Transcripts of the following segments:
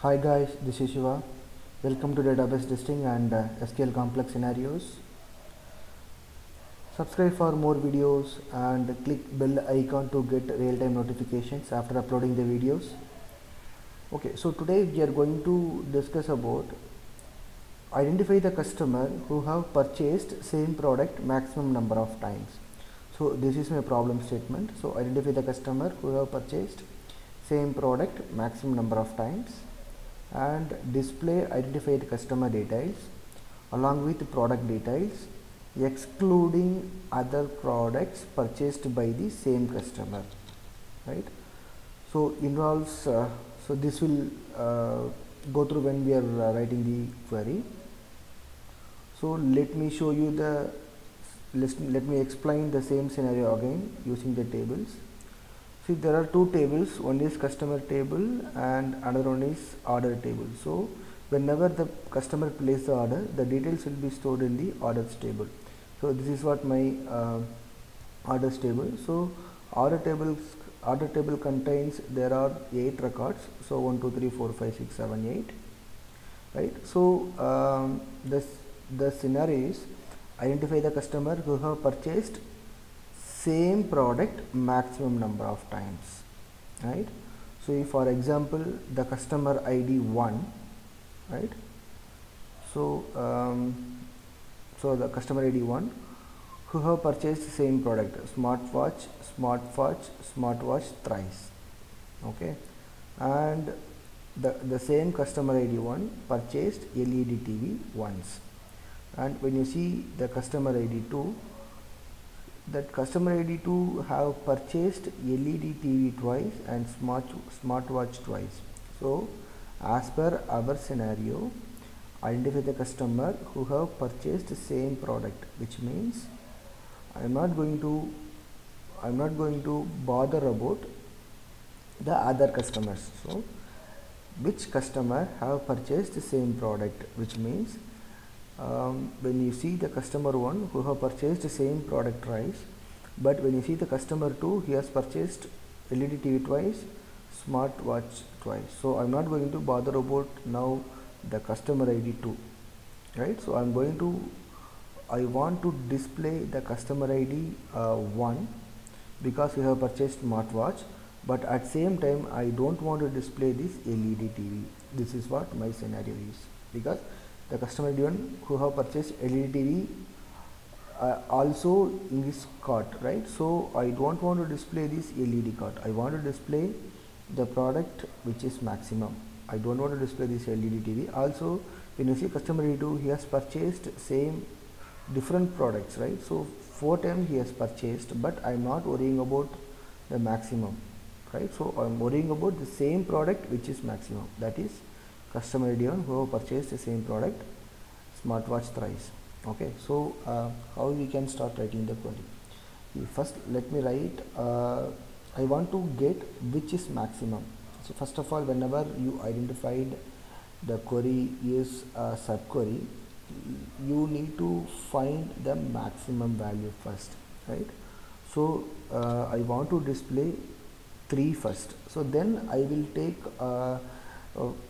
Hi guys, this is Shiva. Welcome to Database Testing and SQL Complex Scenarios. Subscribe for more videos and click bell icon to get real-time notifications after uploading the videos. Okay, so today we are going to discuss about identify the customer who have purchased same product maximum number of times. So this is my problem statement. So identify the customer who have purchased same product maximum number of times, and display identified customer details along with product details excluding other products purchased by the same customer, right? So involves so this will go through when we are writing the query. So let me show you the let me explain the same scenario again using the tables. See, there are two tables, one is customer table and another one is order table. So whenever the customer places the order, the details will be stored in the orders table. So this is what my orders table. So order table contains, there are 8 records, so 1 2 3 4 5 6 7 8, right? So the scenario is identify the customer who have purchased same product maximum number of times, right? So if, for example, the customer ID 1, right? So the customer ID 1 who have purchased the same product, smartwatch thrice, okay? And the same customer ID 1 purchased LED TV once. And when you see the customer ID 2, that customer ID 2 have purchased LED TV twice and smartwatch twice. So as per our scenario, identify the customer who have purchased the same product, which means I'm not going to bother about the other customers. So which customer have purchased the same product, which means when you see the customer 1 who have purchased the same product twice, but when you see the customer 2, he has purchased LED TV twice, smartwatch twice. So I'm not going to bother about now the customer ID 2, right? So I want to display the customer ID 1 because we have purchased smartwatch, but at same time I don't want to display this LED TV. This is what my scenario is, because the customer one who have purchased LED TV also in this cart, right? So I don't want to display this LED cart. I want to display the product which is maximum. I don't want to display this LED TV. Also, when you see customer E2, he has purchased same different products, right? So 4 times he has purchased, but I'm not worrying about the maximum, right? So I'm worrying about the same product which is maximum, that is customer ID 1 who purchased the same product smartwatch thrice. Okay, so how we can start writing the query? First let me write, I want to get which is maximum. So first of all, whenever you identified the query is a subquery, you need to find the maximum value first, right? So I want to display 3 first, so then I will take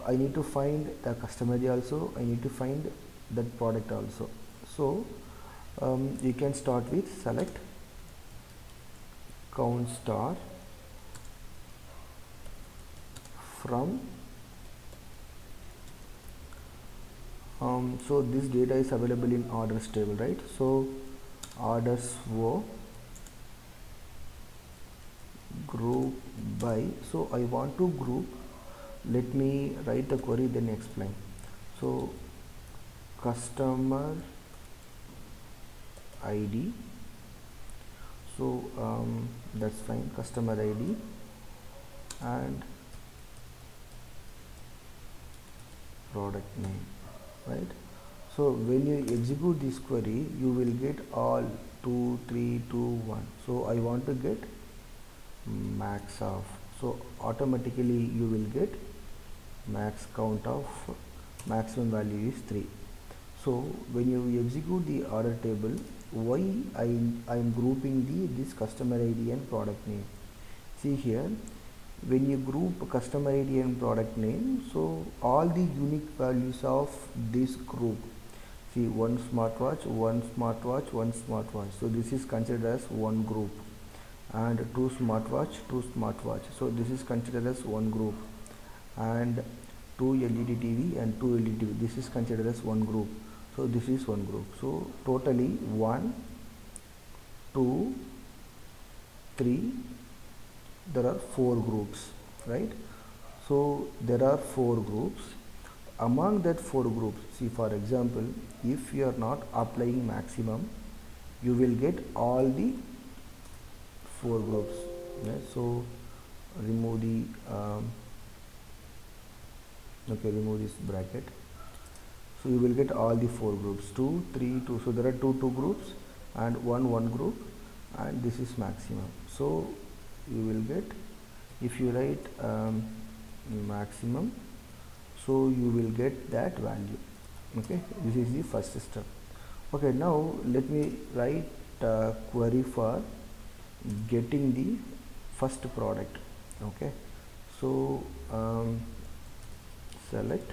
I need to find the customer ID also, I need to find that product also. So you can start with select count star from so this data is available in orders table, right? So orders were group by, so I want to group. Let me write the query then explain. So customer ID, so that's fine, customer ID and product name, right? So when you execute this query, you will get all 2 3 2 1. So I want to get max of, so automatically you will get max count of maximum value is 3. So when you execute the order table, why I am grouping this customer ID and product name? See here, when you group customer ID and product name, so all the unique values of this group, see, one smartwatch, one smartwatch, one smartwatch, so this is considered as one group, and two smartwatch, two smartwatch, so this is considered as one group, and two LED TV and two LED TV, this is considered as one group, so this is one group. So totally 1, 2, 3, there are four groups, right? So there are four groups. Among that four groups, see, for example, if you are not applying maximum, you will get all the four groups. Yeah? So remove the remove this bracket, so you will get all the four groups, 2, 3, 2, so there are two groups and one group, and this is maximum. So you will get, if you write maximum, so you will get that value. Okay, this is the first step. Okay, now let me write query for getting the first product. Okay, so select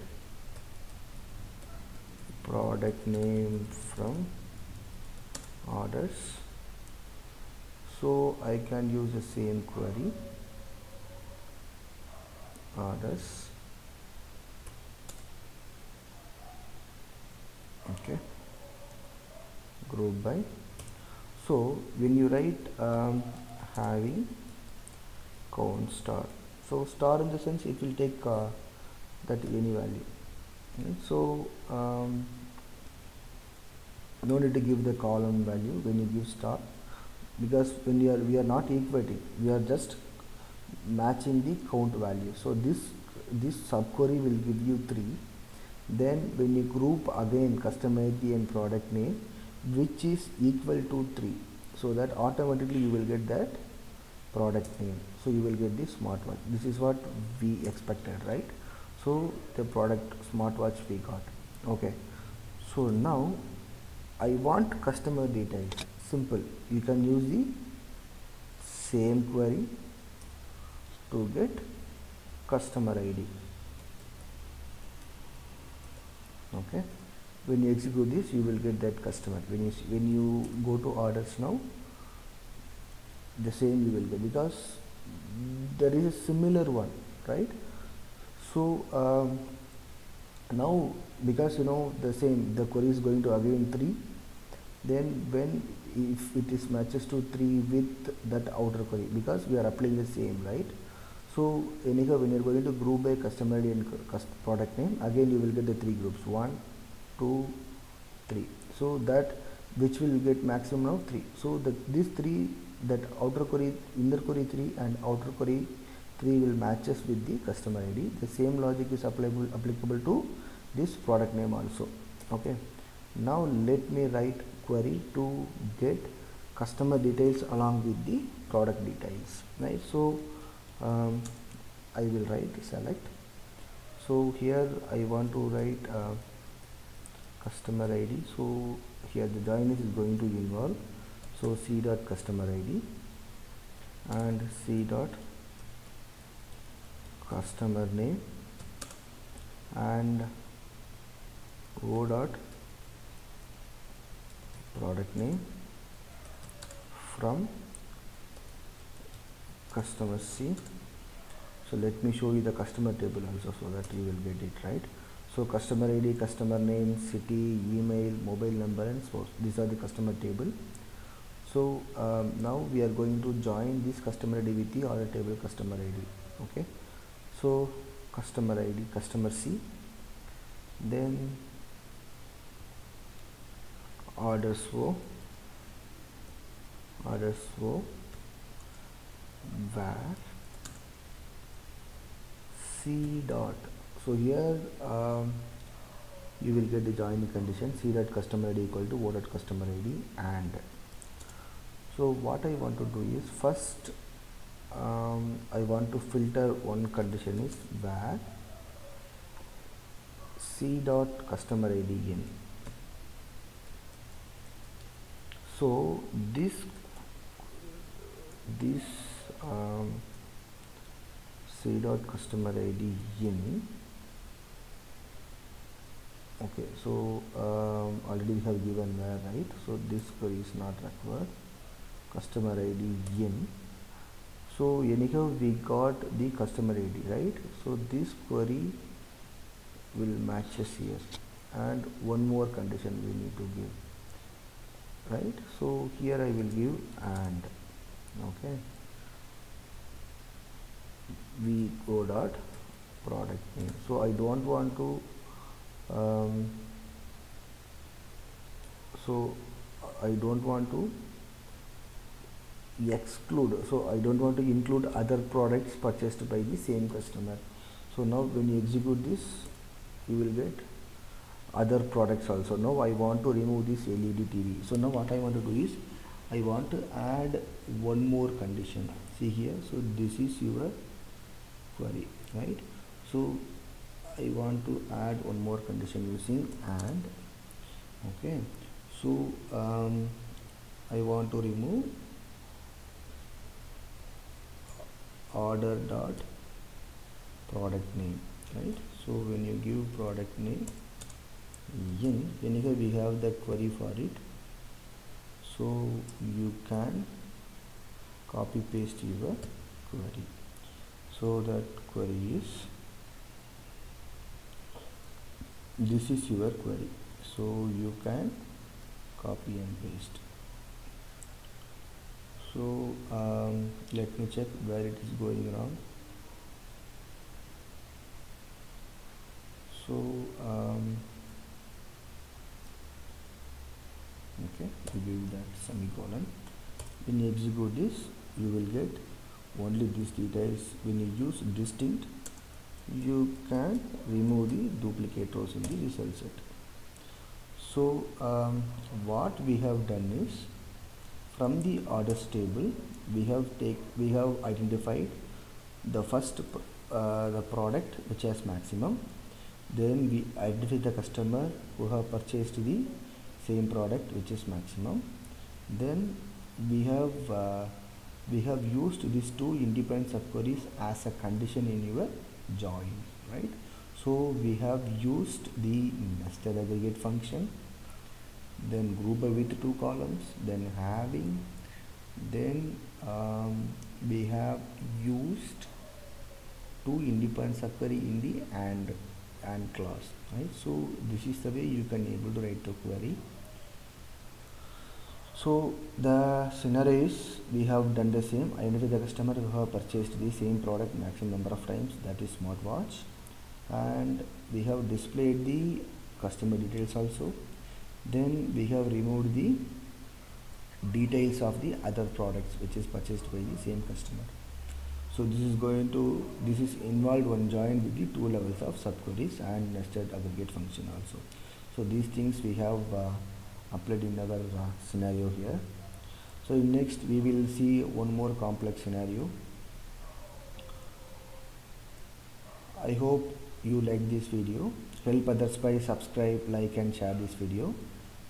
product name from orders. So I can use the same query, orders. Okay, group by. So when you write having count star, so star in the sense it will take that any value. Okay. So no need to give the column value when you give star, because when we are not equating, we are just matching the count value. So this subquery will give you 3. Then when you group again customer ID and product name, which is equal to 3, so that automatically you will get that product name. So you will get the smartwatch. This is what we expected, right? So the product smartwatch we got. Okay. So now I want customer details. Simple, you can use the same query to get customer ID. Okay, when you execute this, you will get that customer. When you go to orders now, the same you will get, because there is a similar one, right? So now, because you know the query is going to again 3, then if it is matches to 3 with that outer query, because we are applying the same, right? So anyhow, when you are going to group by customer ID and product name, again you will get the 3 groups, 1, 2, 3, so that which will get maximum of 3. So these 3, that outer query, inner query 3 and outer query 3 will matches with the customer ID. The same logic is applicable to this product name also. Okay, now let me write query to get customer details along with the product details, right? So I will write select. So here I want to write customer ID. So here the join is going to involve, so c dot customer ID and c dot customer name and o dot product name from customer C. So let me show you the customer table also, so that you will get it right. So customer ID, customer name, city, email, mobile number and source, these are the customer table. So now we are going to join this customer ID with the order table customer ID. Okay, so customer ID, customer C, then orders O, var c dot. So here you will get the join condition, c dot customer ID equal to o dot customer ID. And so what I want to do is, first I want to filter one condition is var c dot customer ID in. So this c dot customer id in. Okay, so already we have given where, right? So this query is not required. Customer id in. So anyhow we got the customer id, right? So this query will matches here, and one more condition we need to give, right? So here I will give and. Okay, we go dot product name. So I don't want to exclude, so I don't want to include other products purchased by the same customer. So now when you execute this, you will get other products also. Now I want to remove this LED TV. So now what I want to do is I want to add one more condition. See here, so this is your query, right? So I want to add one more condition using and. Okay, so I want to remove order dot product name, right? So when you give product name in, anyway we have the query for it, so you can copy paste your query. So that query is, this is your query, so you can copy and paste. So let me check where it is going wrong. So okay, we give that semicolon. When you execute this, you will get only these details. When you use distinct, you can remove the duplicate rows in the result set. So what we have done is, from the orders table we have identified the first the product which has maximum, then we identify the customer who have purchased the same product which is maximum, then we have used these two independent subqueries as a condition in your join, right? So we have used the nested aggregate function, then group by with two columns, then having, then we have used two independent subquery in the and clause, right? So this is the way you can able to write a query. So the scenario is, we have done the same, identify the customer who have purchased the same product maximum number of times, that is smartwatch, and we have displayed the customer details also, then we have removed the details of the other products which is purchased by the same customer. So this is involved one join with the two levels of subqueries and nested aggregate function also. So these things we have applied in our scenario here. So in next we will see one more complex scenario. I hope you like this video. Help others by subscribe, like and share this video.